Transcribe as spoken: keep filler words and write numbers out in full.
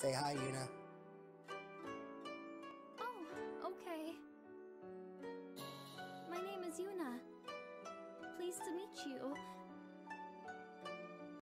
Say hi, Yuna.